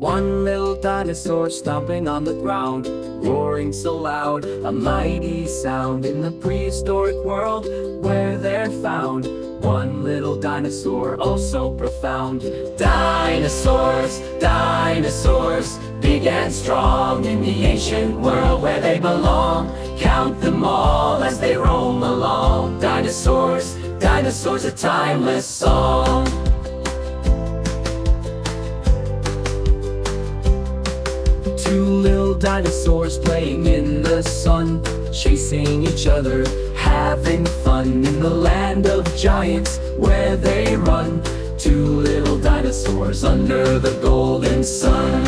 One little dinosaur stomping on the ground, roaring so loud, a mighty sound. In the prehistoric world where they're found, one little dinosaur, oh so profound. Dinosaurs, dinosaurs, big and strong, in the ancient world where they belong. Count them all as they roam along. Dinosaurs, dinosaurs, a timeless song. Two little dinosaurs playing in the sun, chasing each other, having fun. In the land of giants where they run, two little dinosaurs under the golden sun.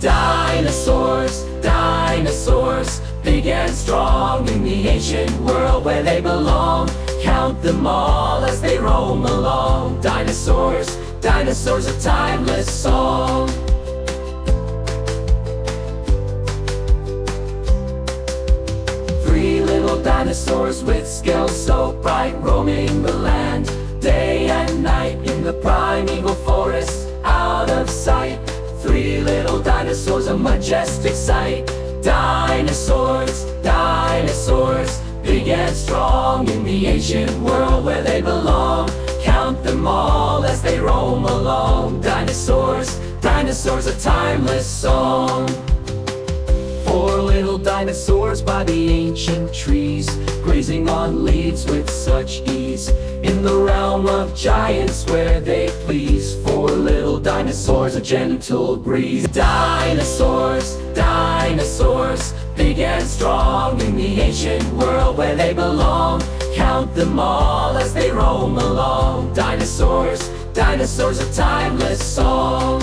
Dinosaurs, dinosaurs, big and strong, in the ancient world where they belong. Count them all as they roam along. Dinosaurs, dinosaurs, a timeless song. Dinosaurs with scales so bright, roaming the land day and night. In the primeval forest, out of sight, three little dinosaurs, a majestic sight. Dinosaurs, dinosaurs, big and strong, in the ancient world where they belong. Count them all as they roam along. Dinosaurs, dinosaurs, a timeless song. Four little dinosaurs by the ancient trees, grazing on leaves with such ease. In the realm of giants where they please, four little dinosaurs, a gentle breeze. Dinosaurs, dinosaurs, big and strong, in the ancient world where they belong. Count them all as they roam along. Dinosaurs, dinosaurs, a timeless song.